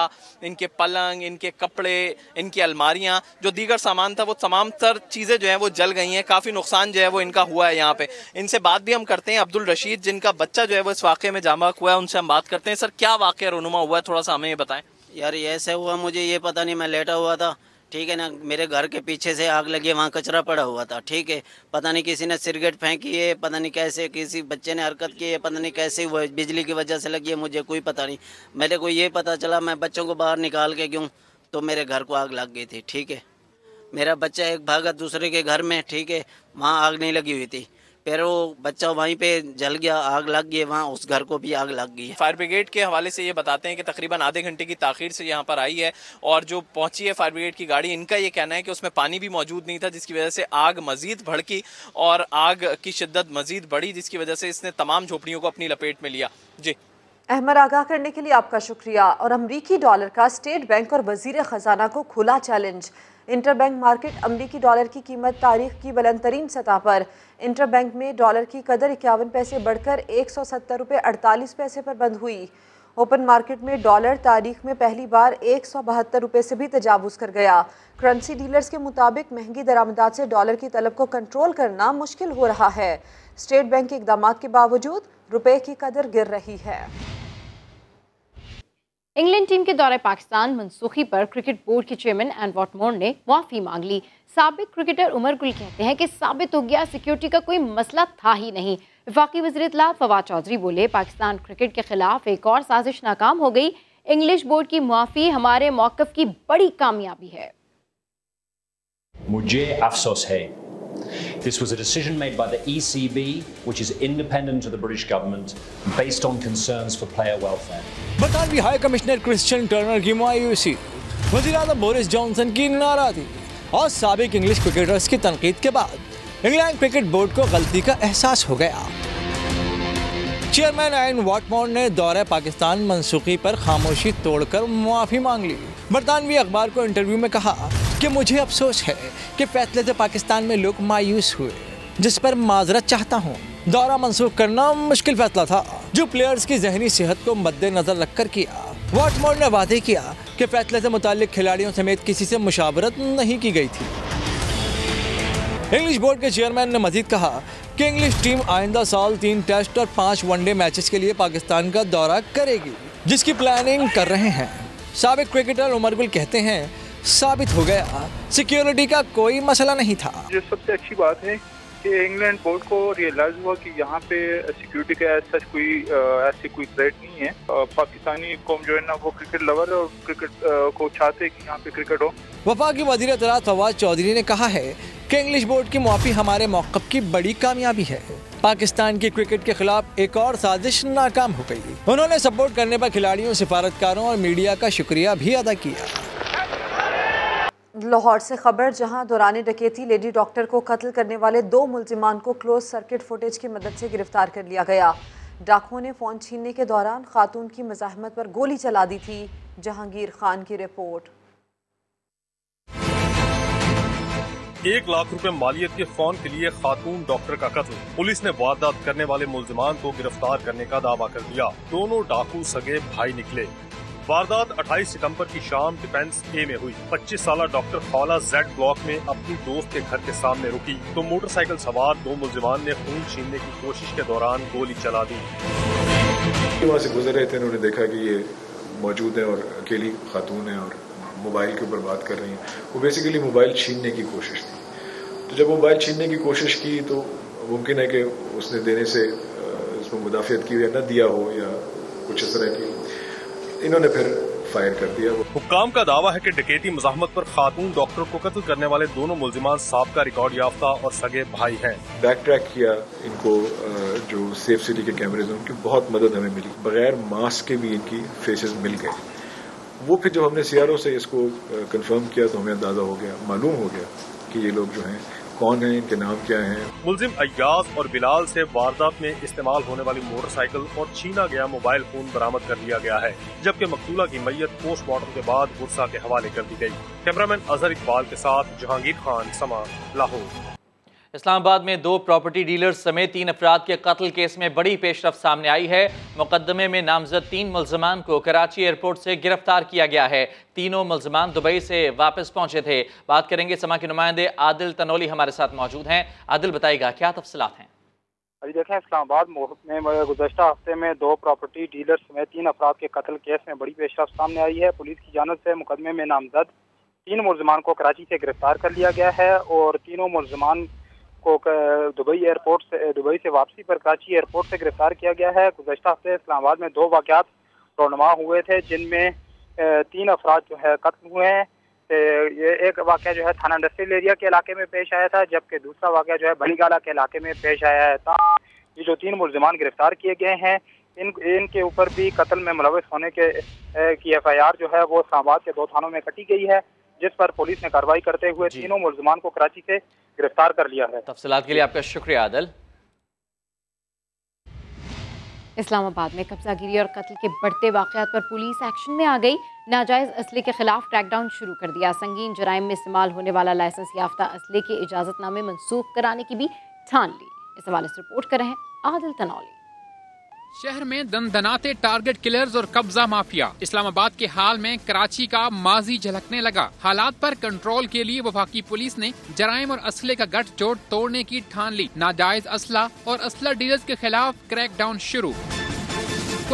इनके पलंग, इनके कपड़े, इनकी अलमारियाँ, जो दीगर सामान था, वो तमाम तर चीज़ें जो हैं वो जल गई हैं। काफ़ी नुकसान जो है वो इनका हुआ है। यहाँ पे इनसे बात भी हम करते हैं, अब्दुल रशीद जिनका बच्चा जो है वो इस वाक़े में जामा हुआ है, उनसे हम बात करते हैं। सर क्या वाक़ा रोनुमा हुआ है, थोड़ा सा हमें ये बताएं। यार ऐसे हुआ, मुझे ये पता नहीं, मैं लेटा हुआ था, ठीक है ना, मेरे घर के पीछे से आग लगी, वहाँ कचरा पड़ा हुआ था, ठीक है, पता नहीं किसी ने सिगरेट फेंकी है, पता नहीं कैसे किसी बच्चे ने हरकत की है, पता नहीं कैसे वो बिजली की वजह से लगी है, मुझे कोई पता नहीं। मेरे को ये पता चला, मैं बच्चों को बाहर निकाल के क्यों, तो मेरे घर को आग लग गई थी, ठीक है। मेरा बच्चा एक भागा दूसरे के घर में, ठीक है, वहाँ आग नहीं लगी हुई थी, फिर वो बच्चा वहीं पे जल गया, आग लग गई, वहाँ उस घर को भी आग लग गई है। फायर ब्रिगेड के हवाले से ये बताते हैं कि तकरीबन आधे घंटे की ताखीर से यहाँ पर आई है और जो पहुँची है फायर ब्रिगेड की गाड़ी, इनका ये कहना है कि उसमें पानी भी मौजूद नहीं था जिसकी वजह से आग मजीद भड़की और आग की शिद्दत मजीद बढ़ी जिसकी वजह से इसने तमाम झोपड़ियों को अपनी लपेट में लिया। जी अहमद, आगाह करने के लिए आपका शुक्रिया। और अमरीकी डॉलर का स्टेट बैंक और वजीर खजाना को खुला चैलेंज। इंटरबैंक मार्केट अमरीकी डॉलर की कीमत तारीख की बुलंद तरीन सतह पर। इंटरबैंक में डॉलर की कदर इक्यावन पैसे बढ़कर एक सौ सत्तर रुपये अड़तालीस पैसे पर बंद हुई। ओपन मार्केट में डॉलर तारीख में पहली बार एक सौ बहत्तर रुपये से भी तजावुज़ कर गया। करेंसी डीलर्स के मुताबिक महंगी दरामदात से डॉलर की तलब को कंट्रोल करना मुश्किल हो रहा है। स्टेट बैंक के इकदाम के बावजूद रुपये की कदर गिर रही है। इंग्लैंड टीम के दौरे पाकिस्तान मनसूखी पर क्रिकेट बोर्ड के चेयरमैन एंड वॉटमोर ने माफी मांग ली। साबिक क्रिकेटर उमर गुल कहते हैं कि साबित हो गया सिक्योरिटी का कोई मसला था ही नहीं। वफाकी वज़ीर इत्तला फवाद चौधरी बोले, पाकिस्तान क्रिकेट के खिलाफ एक और साजिश नाकाम हो गई। इंग्लिश बोर्ड की माफी हमारे मौकफ की बड़ी कामयाबी है। मुझे अफसोस है। This was a decision made by the E C B, which is independent of the British government, based on concerns for player welfare. बरतानवी हाई कमिश्नर क्रिश्चियन टर्नर की मायूसी, वज़ीर-ए-आज़म बोरिस जॉनसन की नाराज़गी और साबिक इंग्लिश क्रिकेटर्स की तनकीद के बाद इंग्लैंड क्रिकेट बोर्ड को गलती का एहसास हो गया। चेयरमैन एन वाटमोर ने दौरे पाकिस्तान मनसूखी पर खामोशी तोड़कर माफ़ी मांग ली। बरतानवी अखबार को इंटरव्यू में कहा कि मुझे अफसोस है कि फैसले से पाकिस्तान में लोग मायूस हुए, जिस पर माजरत चाहता हूँ। दौरा मंसूख करना मुश्किल फैसला था जो प्लेयर्स की जहनी सेहत को मद्देनजर रखकर किया। वाटमोर ने वादे किया कि फैसले से मुतालिक खिलाड़ियों समेत किसी से मुशावरत नहीं की गई थी। इंग्लिश बोर्ड के चेयरमैन ने मजीद कहा कि इंग्लिश टीम आइंदा साल तीन टेस्ट और पाँच वनडे मैचेस के लिए पाकिस्तान का दौरा करेगी, जिसकी प्लानिंग कर रहे हैं। साबिक क्रिकेटर उमर गुल कहते हैं, साबित हो गया सिक्योरिटी का कोई मसला नहीं था। ये सबसे अच्छी बात है कि इंग्लैंड बोर्ड को रियलाइज हुआ कि यहाँ पे सिक्योरिटी का ऐसा कोई ऐसी कोई थ्रेट नहीं है। पाकिस्तानी कौम जो है ना वो क्रिकेट लवर है और क्रिकेट को चाहते हैं कि यहाँ पे क्रिकेट हो। वफाकी वज़ीर इत्तला फवाद चौधरी ने कहा है कि इंग्लिश बोर्ड की माफ़ी हमारे मौक़िफ़ की बड़ी कामयाबी है। पाकिस्तान की क्रिकेट के खिलाफ एक और साजिश नाकाम हो गई। उन्होंने सपोर्ट करने पर खिलाड़ियों, सिफारतकारों और मीडिया का शुक्रिया भी अदा किया। लाहौर से खबर, जहां दौरान डकैती लेडी डॉक्टर को कत्ल करने वाले दो मुल्जिमान को क्लोज सर्किट फुटेज की मदद से गिरफ्तार कर लिया गया। डाकुओं ने फ़ोन छीनने के दौरान खातून की मज़ाहमत पर गोली चला दी थी। जहांगीर खान की रिपोर्ट। एक लाख रुपए मालियत के फोन के लिए खातून डॉक्टर का कत्ल। पुलिस ने वारदात करने वाले मुल्जिमान को गिरफ्तार करने का दावा कर दिया। दोनों डाकू सगे भाई निकले। वारदात अट्ठाईस सितंबर की शाम डिफेंस ए में हुई। पच्चीस साला डॉक्टर खौला जेड ब्लॉक में अपनी दोस्त के घर के सामने रुकी तो मोटरसाइकिल सवार दो मुलजिमान ने खून छीनने की कोशिश के दौरान गोली चला दी। वहाँ से गुजर रहे थे, उन्होंने देखा कि ये मौजूद है और अकेली खातून है और मोबाइल के ऊपर बात कर रही है। वो बेसिकली मोबाइल छीनने की कोशिश थी, तो जब मोबाइल छीनने की कोशिश की तो मुमकिन है कि उसने देने से उसमें मुदाफियत की या न दिया हो या कुछ इस तरह की। इन्होंने फिर फायर कर दिया। हुक्काम का दावा है कि डकैती मुजाहमत पर खातून डॉक्टर को कत्ल करने वाले दोनों मुलजिमान साबका रिकॉर्ड याफ्ता और सगे भाई हैं। बैक ट्रैक किया इनको, जो सेफ सिटी के कैमरेज उनकी बहुत मदद हमें मिली, बगैर मास्क के भी इनकी फेसेस मिल गए। वो फिर जब हमने सी आर ओ से इसको कंफर्म किया तो हमें अंदाजा हो गया, मालूम हो गया कि ये लोग जो हैं कौन हैं, इनके नाम क्या हैं। मुलजिम अय्याज और बिलाल से वारदात में इस्तेमाल होने वाली मोटरसाइकिल और छीना गया मोबाइल फोन बरामद कर लिया गया है, जबकि मकतूला की मैयत पोस्टमार्टम के बाद गुरसा के हवाले कर दी गई। कैमरामैन अजहर इकबाल के साथ जहांगीर खान, समा लाहौर। इस्लामाबाद में दो प्रॉपर्टी डीलर्स समेत तीन अफराद के कत्ल केस में बड़ी पेशरफ्त सामने आई है। मुकदमे में नामजद तीन मुलजमान को कराची एयरपोर्ट से गिरफ्तार किया गया है। तीनों मुलजमान दुबई से वापस पहुंचे थे। बात करेंगे समा के नुमाइंदे आदिल तनोली हमारे साथ मौजूद हैं। आदिल बताएगा क्या तफसीलात हैं। अभी देखें, इस्लामाबाद में गुज़श्ता हफ्ते में दो प्रॉपर्टी डीलर्स समेत तीन अफराद के कत्ल केस में बड़ी पेशरफ्त सामने आई है। पुलिस की जानब से मुकदमे में नामजद तीन मुलजमान को कराची से गिरफ्तार कर लिया गया है और तीनों मुलजमान को दुबई एयरपोर्ट से दुबई से वापसी पर कराची एयरपोर्ट से गिरफ्तार किया गया है। गुज़श्ता हफ्ते इस्लामाबाद में दो वाक़यात रोनमा हुए थे जिनमें तीन अफराद जो है कत्ल हुए हैं। ये एक वाक़या जो है थाना इंडस्ट्रियल एरिया के इलाके में पेश आया था, जबकि दूसरा वाक़या जो है बलीगाला के इलाके में पेश आया है। ये जो तीन मुलजमान गिरफ्तार किए गए हैं इन इनके ऊपर भी कत्ल में मुलविस होने के की एफ आई आर जो है वो इस्लामाबाद के दो थानों में कटी गई है, जिस पर पुलिस ने कार्रवाई करते हुए तीनों मुलजमान को कराची से गिरफ्तार कर लिया है। तफसीलात के लिए आपका शुक्रिया आदल। इस्लामाबाद में कब्जागिरी और कत्ल के बढ़ते वाकयात पर पुलिस एक्शन में आ गई। नाजायज असले के खिलाफ ट्रैकडाउन शुरू कर दिया। संगीन जराइम में इस्तेमाल होने वाला लाइसेंस याफ्ता असले के इजाजतनामे मनसूख कराने की भी ठान ली। इस हवाले से रिपोर्ट कर रहे हैं आदिल तनौली। शहर में दनदनाते टारगेट किलर्स और कब्जा माफिया। इस्लामाबाद के हाल में कराची का माजी झलकने लगा। हालात पर कंट्रोल के लिए वफाकी पुलिस ने जराइम और असले का गठजोड़ तोड़ने की ठान ली। नाजायज असला और असला डीलर्स के खिलाफ क्रैकडाउन शुरू।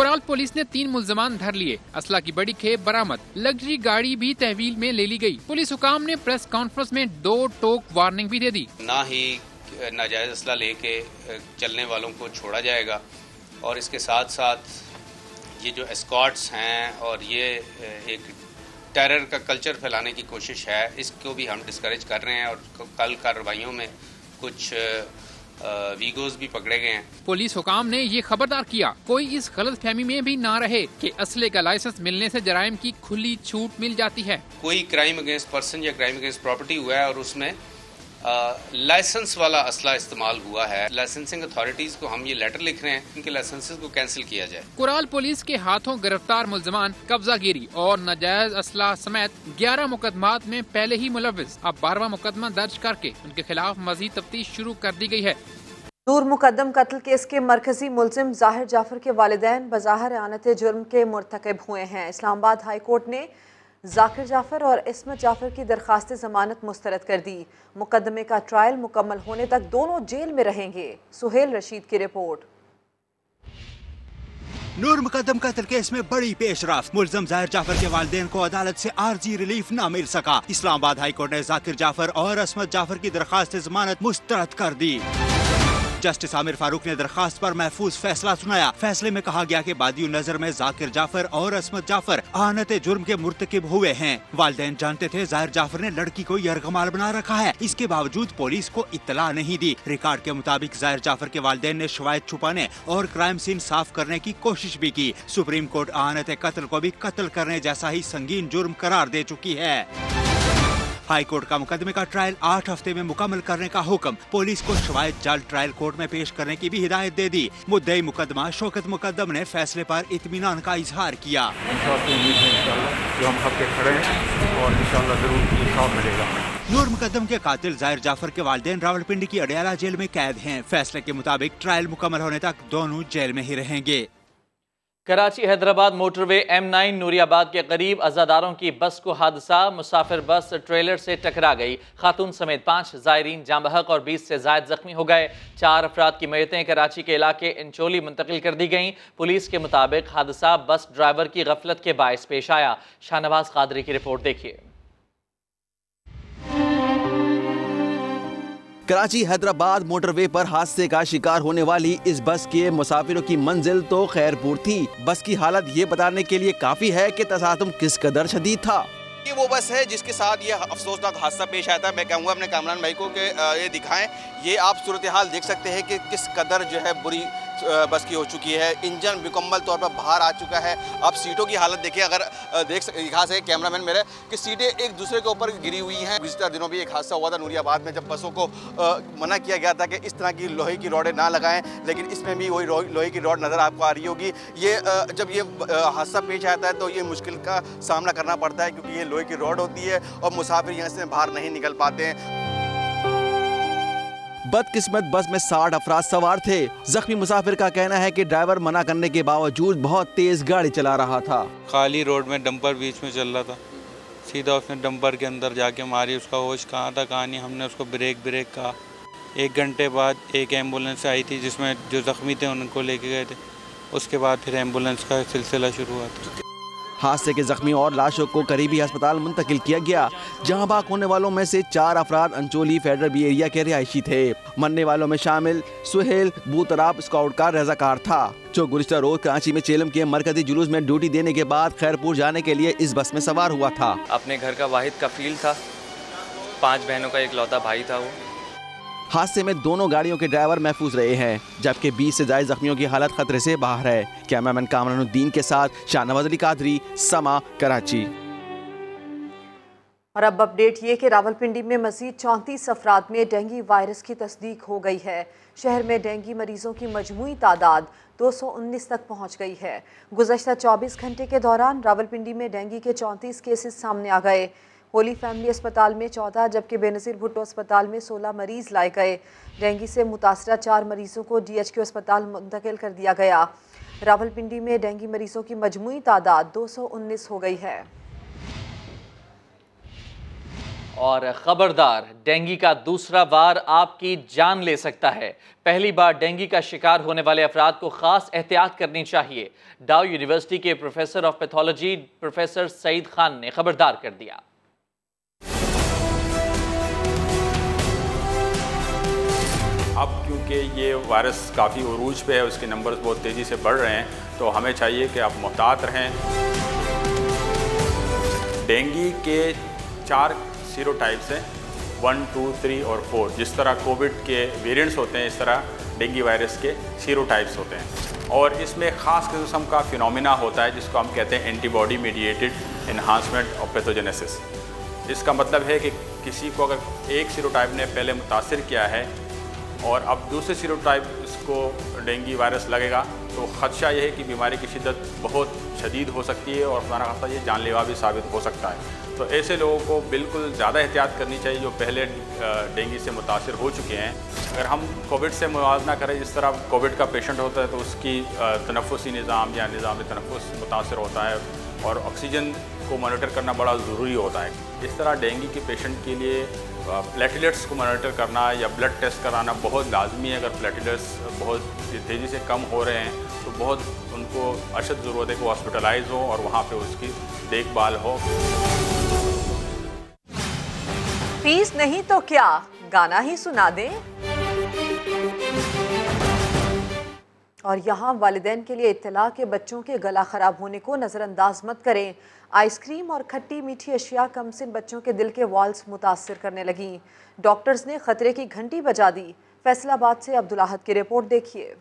कोराल पुलिस ने तीन मुलजमान धर लिए, असला की बड़ी खेप बरामद, लग्जरी गाड़ी भी तहवील में ले ली गयी। पुलिस हुकाम ने प्रेस कॉन्फ्रेंस में दो टोक वार्निंग भी दे दी। न ही नाजायज असला लेके चलने वालों को छोड़ा जाएगा और इसके साथ साथ ये जो एस्कॉर्ट्स हैं और ये एक टेरर का कल्चर फैलाने की कोशिश है, इसको भी हम डिस्करेज कर रहे हैं और कल कार्रवाइयों में कुछ वीगोज भी पकड़े गए हैं। पुलिस हुकाम ने ये खबरदार किया कोई इस गलतफहमी में भी ना रहे कि असले का लाइसेंस मिलने से जराइम की खुली छूट मिल जाती है। कोई क्राइम अगेंस्ट पर्सन या क्राइम अगेंस्ट प्रॉपर्टी हुआ है और उसमें लाइसेंस वाला असला इस्तेमाल हुआ है, लाइसेंसिंग अथॉरिटीज को हम ये लेटर लिख रहे हैं इनके लाइसेंसेस को कैंसिल किया जाए। कुराल पुलिस के हाथों गिरफ्तार मुलजमान कब्जागिरी और नाजायज असला समेत ग्यारह मुकदमात में पहले ही मुलविस। अब बारहवां मुकदमा दर्ज करके उनके खिलाफ मजीद तफ्तीश शुरू कर दी गई है। नूर मुकद्दम कत्ल केस के मरकजी मुलजिम ज़ाहिर जाफर के वालिदैन बज़ाहिर अहानत जुर्म के मुर्तकब हुए हैं। इस्लामाबाद हाई कोर्ट ने ज़ाकिर जाफ़र और अस्मत जाफ़र की दरख्वास्त ज़मानत मुस्तरद कर दी। मुकदमे का ट्रायल मुकम्मल होने तक दोनों जेल में रहेंगे। सुहेल रशीद की रिपोर्ट। नूर मुकद्दम कत्ल केस में बड़ी पेशरफ्त। मुलजम ज़ाहिर जाफ़र के वालिदैन को अदालत से आर्जी रिलीफ न मिल सका। इस्लामाबाद हाई कोर्ट ने ज़ाकिर जाफ़र और अस्मत जाफ़र की दरख्वास्त ज़मानत मुस्तरद कर दी। जस्टिस आमिर फारूक ने दरखास्त पर महफूज फैसला सुनाया। फैसले में कहा गया कि बादियों नजर में ज़ाकिर जाफ़र और असमत जाफ़र अहानते जुर्म के मुर्तकिब हुए हैं। वालिदैन जानते थे ज़ाहिर जाफ़र ने लड़की को यरगमाल बना रखा है, इसके बावजूद पुलिस को इतला नहीं दी। रिकॉर्ड के मुताबिक ज़ाहिर जाफ़र के वालिदैन ने शवायद छुपाने और क्राइम सीन साफ करने की कोशिश भी की। सुप्रीम कोर्ट अहानते कत्ल को भी कत्ल करने जैसा ही संगीन जुर्म करार दे चुकी है। हाई कोर्ट का मुकदमे का ट्रायल आठ हफ्ते में मुकम्मल करने का हुक्म। पुलिस को शवाहिद जाल ट्रायल कोर्ट में पेश करने की भी हिदायत दे दी। मुद्दई मुकदमा शौकत मुकद्दम ने फैसले पर इत्मीनान का इजहार किया। जो हम सबके खड़े हैं और इंशाल्लाह जरूर इंसाफ मिलेगा। नूर मुकद्दम के कातिल ज़ाहिर जाफ़र के वालिदैन रावलपिंडी की अडयाला जेल में कैद हैं। फैसले के मुताबिक ट्रायल मुकम्मल होने तक दोनों जेल में ही रहेंगे। Karachi Hyderabad motorway M nine Nooriabad के करीब अजादारों की बस को हादसा। मुसाफिर बस ट्रेलर से टकरा गई। खातून समेत पाँच जायरीन जाँ बहक और बीस से जायद जख्मी हो गए। चार अफराद की मयतें कराची के इलाके इंचोली मुंतकिल कर दी गईं। पुलिस के मुताबिक हादसा बस ड्राइवर की गफलत के बायस पेश आया। शाहनवाज कादरी की रिपोर्ट देखिए। कराची हैदराबाद मोटरवे पर हादसे का शिकार होने वाली इस बस के मुसाफिरों की मंजिल तो खैरपुर थी। बस की हालत ये बताने के लिए काफी है कि तसातुम किस कदर शदीद था। ये वो बस है जिसके साथ ये अफसोसनाक हादसा पेश आया था। मैं कहूँगा अपने कामरान भाई को कि ये दिखाएं, ये आप सूरत हाल देख सकते हैं कि किस कदर जो है बुरी बस की हो चुकी है। इंजन मुकम्मल तौर पर बाहर आ चुका है। आप सीटों की हालत देखिए, अगर देख सक दिखा सके कैमरामैन मेरे कि सीटें एक दूसरे के ऊपर गिरी हुई हैं। पिछले दिनों भी एक हादसा हुआ था नूरियाबाद में, जब बसों को आ, मना किया गया था कि इस तरह की लोहे की रॉडें ना लगाएं, लेकिन इसमें भी वही लोहे की रॉड नज़र आपको आ रही होगी। ये आ, जब ये हादसा पेश आता है तो ये मुश्किल का सामना करना पड़ता है, क्योंकि ये लोहे की रॉड होती है और मुसाफिर यहाँ से बाहर नहीं निकल पाते हैं। बदकिस्मत बस में साठ अफराद सवार थे। जख्मी मुसाफिर का कहना है कि ड्राइवर मना करने के बावजूद बहुत तेज गाड़ी चला रहा था। खाली रोड में डंपर बीच में चल रहा था, सीधा उसने डंपर के अंदर जाके मारी। उसका होश कहाँ था कहाँ नहीं, हमने उसको ब्रेक ब्रेक कहा। एक घंटे बाद एक एम्बुलेंस आई थी जिसमें जो जख्मी थे उनको लेके गए थे। उसके बाद फिर एम्बुलेंस का सिलसिला शुरू हुआ था। हादसे के जख्मी और लाशों को करीबी अस्पताल मुंतकिल किया गया, जहां बाग होने वालों में से चार अफराद अंचोली फेडरल बी एरिया के रिहायशी थे। मरने वालों में शामिल सुहेल बूतराब स्काउट का रजाकार था, जो गुज़िश्ता रोज कराची में चेलम के मरकजी जुलूस में ड्यूटी देने के बाद खैरपुर जाने के लिए इस बस में सवार हुआ था। अपने घर का वाहिद कफील था, पाँच बहनों का इकलौता भाई था वो। हादसे में दोनों गाड़ियों के ड्राइवर महफूज रहे हैं, जबकि बीस से ज्यादा जख्मियों की हालत खतरे से बाहर है। कैमरामैन कामरानुद्दीन के साथ शाहनवाज अली कादरी, समा कराची। और अब अपडेट ये कि रावलपिंडी में मजीद चौंतीस अफराद में डेंगू वायरस की तस्दीक हो गई है। शहर में डेंगू मरीजों की मजमूई तादाद दो सौ उन्नीस तक पहुँच गई है। गुज़श्ता चौबीस घंटे के दौरान रावलपिंडी में डेंगू के चौंतीस केसेस सामने आ गए। होली फैमिली अस्पताल में चौदह जबकि बेनज़ीर भुट्टो अस्पताल में सोलह मरीज़ लाए गए। डेंगू से मुतासरा चार मरीज़ों को डी एच क्यू अस्पताल मुंतकिल कर दिया गया। रावलपिंडी में डेंगू मरीज़ों की मजमूई तादाद दो सौ उन्नीस हो गई है। और ख़बरदार, डेंगू का दूसरा वार आपकी जान ले सकता है। पहली बार डेंगू का शिकार होने वाले अफराद को ख़ास एहतियात करनी चाहिए। डाउ यूनिवर्सिटी के professor of pathology professor Saeed Khan ने ख़बरदार कर दिया। अब क्योंकि ये वायरस काफ़ी उरूज पे है, उसके नंबर्स बहुत तेज़ी से बढ़ रहे हैं, तो हमें चाहिए कि आप मुहतात रहें। डेंगू के चार सीरोटाइप्स हैं, वन टू थ्री और फोर। जिस तरह कोविड के वेरिएंट्स होते हैं, इस तरह डेंगू वायरस के सीरोटाइप्स होते हैं। और इसमें ख़ास किस्म का फिनोमिना होता है जिसको हम कहते हैं antibody mediated enhancement of pathogenesis. इसका मतलब है कि किसी को अगर एक सीरोटाइप ने पहले मुतासर किया है और अब दूसरे सीरोटाइप इसको डेंगू वायरस लगेगा, तो ख़दशा यह है कि बीमारी की शिद्दत बहुत शदीद हो सकती है और खुदा न खास्ता ये जानलेवा भी साबित हो सकता है। तो ऐसे लोगों को बिल्कुल ज़्यादा एहतियात करनी चाहिए जो पहले डेंगू से मुतासर हो चुके हैं। अगर हम कोविड से मुवाजना करें, जिस तरह कोविड का पेशेंट होता है तो उसकी तनफ्फुसी निज़ाम या निज़ाम तनफ्फुस मुतासर होता है और ऑक्सीजन को मॉनिटर करना बड़ा ज़रूरी होता है। इस तरह डेंगू के पेशेंट के लिए प्लेटलेट्स को मॉनिटर करना या ब्लड टेस्ट कराना बहुत लाजमी है। अगर प्लेटलेट्स बहुत तेज़ी से कम हो रहे हैं तो बहुत उनको अशद ज़रूरत है कि हॉस्पिटलाइज हो और वहाँ पे उसकी देखभाल हो। फीस नहीं तो क्या, गाना ही सुना दें। और यहाँ वालिदैन के लिए इत्तला के बच्चों के गला ख़राब होने को नज़रअंदाज मत करें। आइसक्रीम और खट्टी मीठी अशिया कम सिन बच्चों के दिल के वॉल्स मुतासर करने लगीं। डॉक्टर्स ने ख़तरे की घंटी बजा दी। फैसलाबाद से अब्दुल अहद की रिपोर्ट देखिए।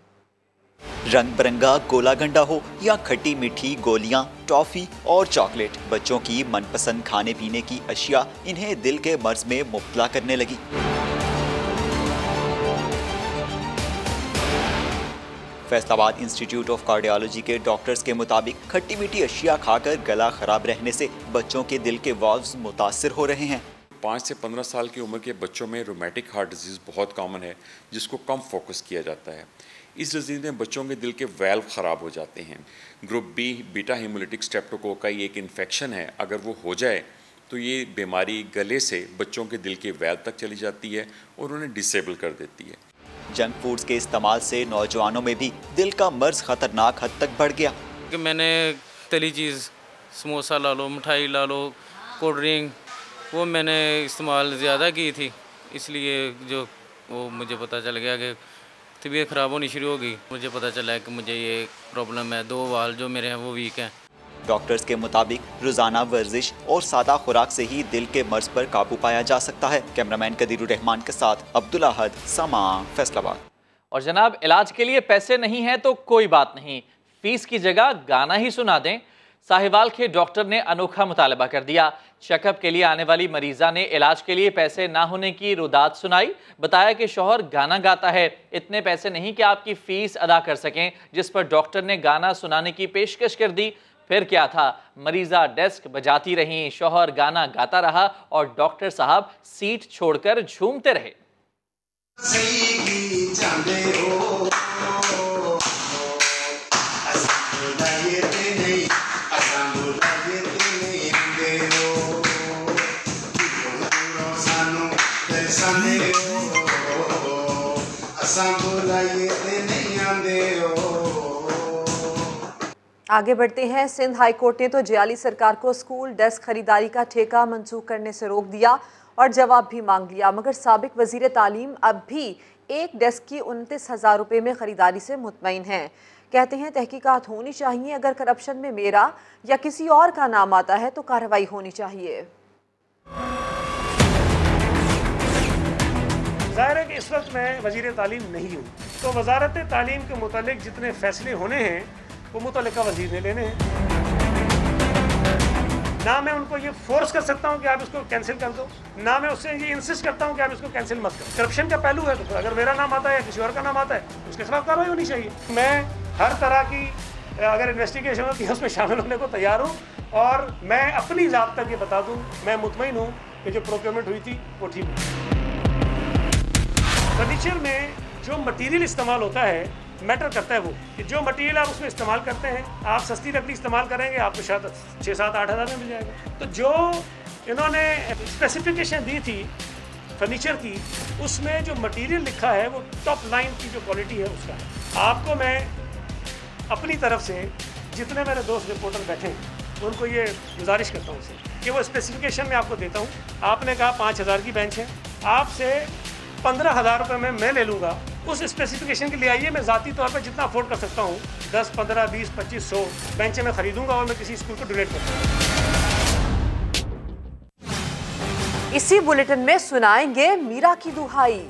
रंग बिरंगा गोला गंडा हो या खट्टी मीठी गोलियां, टॉफ़ी और चॉकलेट, बच्चों की मनपसंद खाने पीने की अशिया इन्हें दिल के मर्ज में मुब्तला करने लगी। फैसलाबाद इंस्टीट्यूट ऑफ कार्डियोलॉजी के डॉक्टर्स के मुताबिक खट्टी मीठी अशिया खाकर गला ख़राब रहने से बच्चों के दिल के वाल्व्स मुतासर हो रहे हैं। पाँच से पंद्रह साल की उम्र के बच्चों में रोमैटिक हार्ट डिजीज़ बहुत कॉमन है, जिसको कम फोकस किया जाता है। इस डिजीज़ में बच्चों के दिल के वाल्व ख़राब हो जाते हैं। Group B beta haemolytic streptococcus का एक इन्फेक्शन है, अगर वो हो जाए तो ये बीमारी गले से बच्चों के दिल के वाल्व तक चली जाती है और उन्हें डिसेबल कर देती है। जंक फूड्स के इस्तेमाल से नौजवानों में भी दिल का मर्ज खतरनाक हद तक बढ़ गया। कि मैंने तली चीज़, समोसा ला लो, मिठाई ला लो, कोल्ड ड्रिंक, वो मैंने इस्तेमाल ज़्यादा की थी, इसलिए जो वो मुझे पता चल गया कि तबीयत ख़राब होनी शुरू हो गई। मुझे पता चला कि मुझे ये प्रॉब्लम है, दो बाल जो मेरे हैं वो वीक हैं। डॉक्टर्स के मुताबिक रोज़ाना वर्जिश और सादा खुराक से ही दिल के मर्ज पर काबू पाया जा सकता है। कैमरामैन कदीरुर रहमान के साथ अब्दुल अहद, समा फैसलाबाद। और जनाब, इलाज के लिए पैसे नहीं हैं तो कोई बात नहीं, फीस की जगह गाना ही सुना दें। साहिवाल के डॉक्टर ने अनोखा मुतालबा कर दिया। चेकअप के लिए आने वाली मरीजा ने इलाज के लिए पैसे ना होने की रुदात सुनाई। बताया कि शौहर गाना गाता है, इतने पैसे नहीं कि आपकी फीस अदा कर सकें, जिस पर डॉक्टर ने गाना सुनाने की पेशकश कर दी। फिर क्या था, मरीजा डेस्क बजाती रहीं, शौहर गाना गाता रहा और डॉक्टर साहब सीट छोड़कर झूमते रहे। आगे बढ़ते हैं। सिंध हाई कोर्ट ने तो जियाली सरकार को स्कूल डेस्क खरीदारी का ठेका मंजूर करने से रोक दिया और जवाब भी मांग लिया, मगर साबिक वजीर तालीम अब भी एक डेस्क की उनतीस हज़ार रुपये में ख़रीदारी से मुतमईन हैं। कहते हैं तहकीकात होनी चाहिए, अगर करप्शन में मेरा या किसी और का नाम आता है तो कार्रवाई होनी चाहिए। ज़ाहिर है कि इस वक्त मैं वजीर तालीम नहीं हूँ, तो वजारत तालीम के मुतालिक जितने फैसले होने हैं वो मुतलका वजीर ने लेने हैं। ना मैं उनको ये फोर्स कर सकता हूँ कि आप इसको कैंसिल कर दो, ना मैं उससे ये इंसिस्ट करता हूँ कि आप इसको कैंसिल मत करो। करप्शन का पहलू है, तो अगर मेरा नाम आता है या किसी और का नाम आता है उसके खिलाफ कार्रवाई होनी चाहिए। मैं हर तरह की अगर इन्वेस्टिगेशन होती है उसमें शामिल होने को तैयार हूँ, और मैं अपनी जात तक ये बता दूँ, मैं मुतमईन हूँ कि जो प्रोक्योरमेंट हुई थी वो ठीक है। फर्नीचर में जो मटेरियल इस्तेमाल होता है मैटर करता है, वो कि जो मटेरियल आप उसमें इस्तेमाल करते हैं, आप सस्ती लकड़ी इस्तेमाल करेंगे आपको शायद छः सात आठ हज़ार में मिल जाएगा। तो जो इन्होंने स्पेसिफिकेशन दी थी फर्नीचर की, उसमें जो मटेरियल लिखा है वो टॉप लाइन की जो क्वालिटी है उसका है। आपको मैं अपनी तरफ से, जितने मेरे दोस्त रिपोर्टर बैठे हैं उनको ये गुजारिश करता हूँ उसे कि वो स्पेसिफिकेशन में आपको देता हूँ। आपने कहा पाँच हज़ार की बेंच है, आपसे पंद्रह हज़ार रुपये में मैं ले लूँगा, उस स्पेसिफिकेशन के लिए आइए। मैं ज़ाती तौर पे जितना अफोर्ड कर सकता हूँ दस पंद्रह बीस पच्चीस सौ बेंचें मैं खरीदूँगा और मैं किसी स्कूल को डोनेट करूँगा। इसी बुलेटिन में सुनाएंगे मीरा की दुहाई।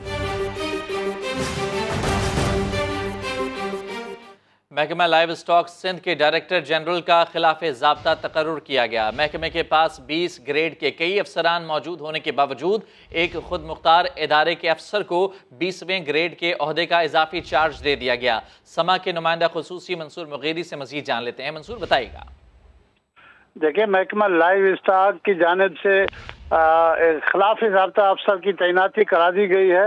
महकमा लाइव स्टॉक सिंध के डायरेक्टर जनरल का खिलाफ ज़ाब्ता तकर्रुर किया गया। महकमे के पास बीस ग्रेड के कई अफसरान मौजूद होने के बावजूद एक खुद मुख्तार इदारे के अफसर को बीसवें ग्रेड के अहदे का इजाफी चार्ज दे दिया गया। समा के नुमाइंदा खुसूसी मंसूर मुगेरी से मजीद जान लेते हैं। मंसूर बताइएगा। देखिए, महकमा लाइव स्टॉक की जानिब से खिलाफ ज़ाब्ता अफसर की तैनाती करा दी गई है,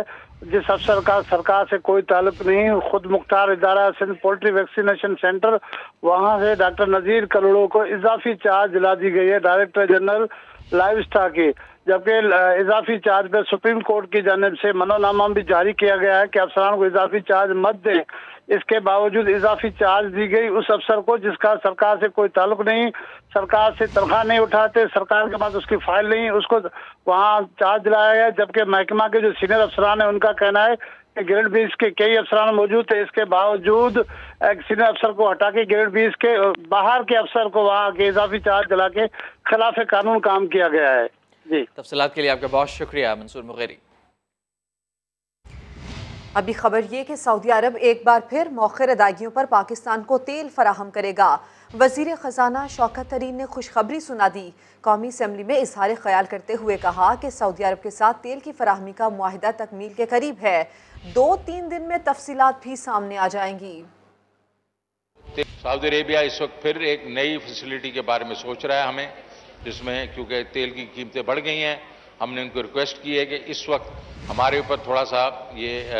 जिस अफसर का सरकार से कोई ताल्लुक नहीं। खुद मुख्तार इदारा सिंध पोल्ट्री वैक्सीनेशन सेंटर, वहां से डॉक्टर नज़ीर करोड़ों को इजाफी चार्ज दिला दी गई है डायरेक्टर जनरल लाइव स्टॉक की। जबकि इजाफी चार्ज पर सुप्रीम कोर्ट की जानिब से मनोनामा भी जारी किया गया है कि अफसरान को इजाफी चार्ज मत दें। इसके बावजूद इजाफी चार्ज दी गई उस अफसर को जिसका सरकार से कोई ताल्लुक नहीं, सरकार से तनख्वाह नहीं उठाते, सरकार के पास उसकी फाइल नहीं, उसको वहाँ चार्ज दिलाया गया। जबकि महकमा के जो सीनियर अफसरान है उनका कहना है कि ग्रेड बीस के कई अफसरान मौजूद थे, इसके बावजूद एक सीनियर अफसर को हटा के ग्रेड बीस के बाहर के अफसर को वहाँ के इजाफी चार्ज दिला के खिलाफ कानून काम किया गया है। जी, तफसीलात के लिए आपका बहुत शुक्रिया मंसूर मुगेरी। अभी खबर ये कि सऊदी अरब एक बार फिर मौखिर अदायगियों पर पाकिस्तान को तेल फराहम करेगा। वजीर ख़जाना शौकत तरीन ने खुशखबरी सुना दी। कौमी असम्बली में इजहार ख्याल करते हुए कहा कि सऊदी अरब के साथ तेल की फराहमी का मुआहिदा तकमील के करीब है। दो तीन दिन में तफसीलात भी सामने आ जाएंगी। सऊदी अरेबिया इस वक्त फिर एक नई फैसिलिटी के बारे में सोच रहा है हमें, जिसमें क्योंकि तेल की कीमतें बढ़ गई हैं, हमने उनको रिक्वेस्ट की है कि इस वक्त हमारे ऊपर थोड़ा सा ये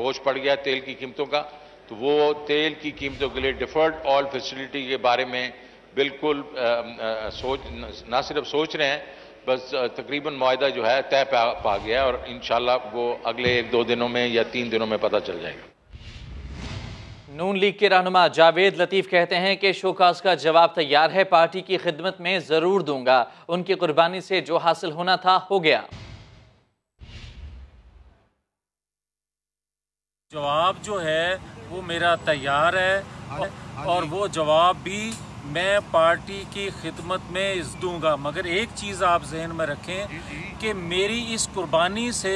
बोझ पड़ गया तेल की कीमतों का, तो वो तेल की कीमतों के लिए डिफर्ड ऑयल फैसिलिटी के बारे में बिल्कुल सोच ना सिर्फ सोच रहे हैं, बस तकरीबन मुआहिदा जो है तय पा गया है और इंशाल्लाह वो अगले एक दो दिनों में या तीन दिनों में पता चल जाएगा। नून लीग के रहनुमा जावेद लतीफ़ कहते हैं कि शोकाज़ का जवाब तैयार है, पार्टी की खिदमत में ज़रूर दूंगा। उनकी कुर्बानी से जो हासिल होना था हो गया। जवाब जो है वो मेरा तैयार है और वो जवाब भी मैं पार्टी की खिदमत में इस दूंगा, मगर एक चीज़ आप जहन में रखें कि मेरी इस कुर्बानी से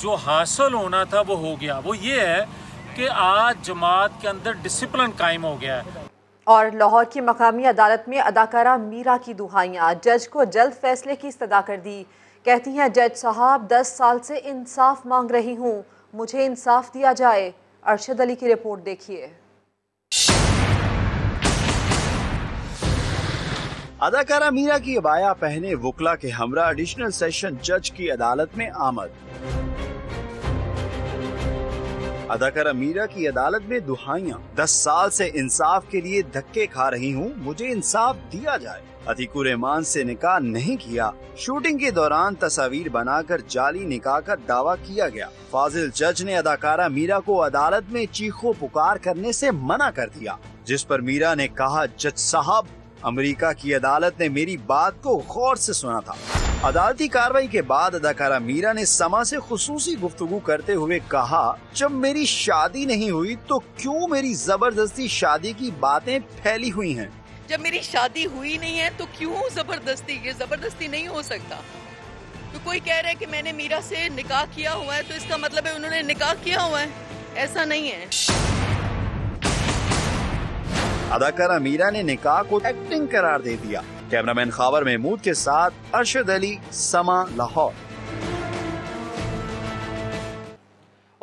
जो हासिल होना था वो हो गया। वो ये है कि आज जमात के अंदर डिसिप्लिन कायम हो गया है। और लाहौर की मकामी अदालत में अदाकारा मीरा की दुहाइयाँ, जज को जल्द फैसले की सदा कर दी। कहती हैं जज साहब दस साल से इंसाफ मांग रही हूँ, मुझे इंसाफ दिया जाए। अरशद अली की रिपोर्ट देखिए। अदाकारा मीरा की अबाया पहने वुकला के हमरा एडिशनल सेशन जज की अदालत में आमद। अदाकारा मीरा की अदालत में दुहाइयाँ, दस साल से इंसाफ के लिए धक्के खा रही हूँ, मुझे इंसाफ दिया जाए। अतीकुर रहमान से निकाह नहीं किया, शूटिंग के दौरान तस्वीर बनाकर जाली निकाह का दावा किया गया। फाजिल जज ने अदाकारा मीरा को अदालत में चीखों पुकार करने से मना कर दिया, जिस पर मीरा ने कहा जज साहब अमेरिका की अदालत ने मेरी बात को गौर से सुना था। अदालती कार्रवाई के बाद अदाकारा मीरा ने समा से खुसूसी गुफ्तगू करते हुए कहा जब मेरी शादी नहीं हुई तो क्यों मेरी जबरदस्ती शादी की बातें फैली हुई हैं। जब मेरी शादी हुई नहीं है तो क्यों जबरदस्ती, ये जबरदस्ती नहीं हो सकता। तो कोई कह रहा है कि मैंने मीरा से निकाह किया हुआ है तो इसका मतलब है उन्होंने निकाह किया हुआ है, ऐसा नहीं है। अदाकारा मीरा ने निकाह को एक्टिंग करार दे दिया। कैमरामैन खावर महमूद के साथ अरशद अली, समा, लाहौर।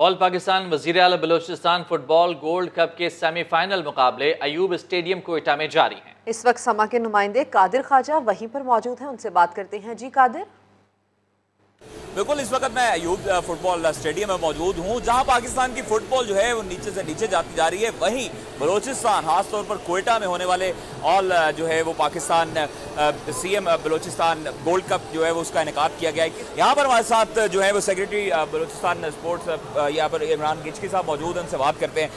ऑल पाकिस्तान वज़ीर आला बलोचिस्तान फुटबॉल गोल्ड कप के सेमीफाइनल मुकाबले अयूब स्टेडियम कोयटा में जारी हैं। इस वक्त समा के नुमाइंदे कादिर ख्वाजा वहीं पर मौजूद हैं, उनसे बात करते हैं। जी कादिर। बिल्कुल, इस वक्त मैं अयूब फुटबॉल स्टेडियम में मौजूद हूँ, जहाँ पाकिस्तान की फुटबॉल जो है वो नीचे से नीचे जाती जा रही है। वहीं बलूचिस्तान खासतौर पर कोयटा में होने वाले ऑल जो है वो Pakistan CM Balochistan gold cup जो है वो उसका इनेकाद किया गया है। यहाँ पर हमारे साथ जो है वो सेक्रेटरी बलूचिस्तान स्पोर्ट्स यहाँ पर इमरान गिचकी साहब मौजूद हैं, उनसे बात करते हैं।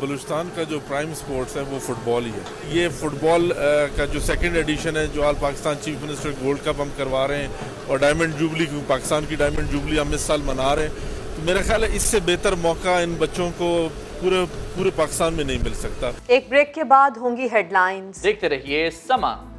बलूचिस्तान का जो प्राइम स्पोर्ट्स है वो फुटबॉल ही है। ये फुटबॉल का जो सेकेंड एडिशन है जो all Pakistan chief minister gold cup हम करवा रहे हैं और डायमंड जुबली पाकिस्तान की डायमंड जुबली हम इस साल मना रहे हैं, तो मेरा ख्याल है इससे बेहतर मौका इन बच्चों को पूरे पूरे पाकिस्तान में नहीं मिल सकता। एक ब्रेक के बाद होंगी हेडलाइंस, देखते रहिए समा।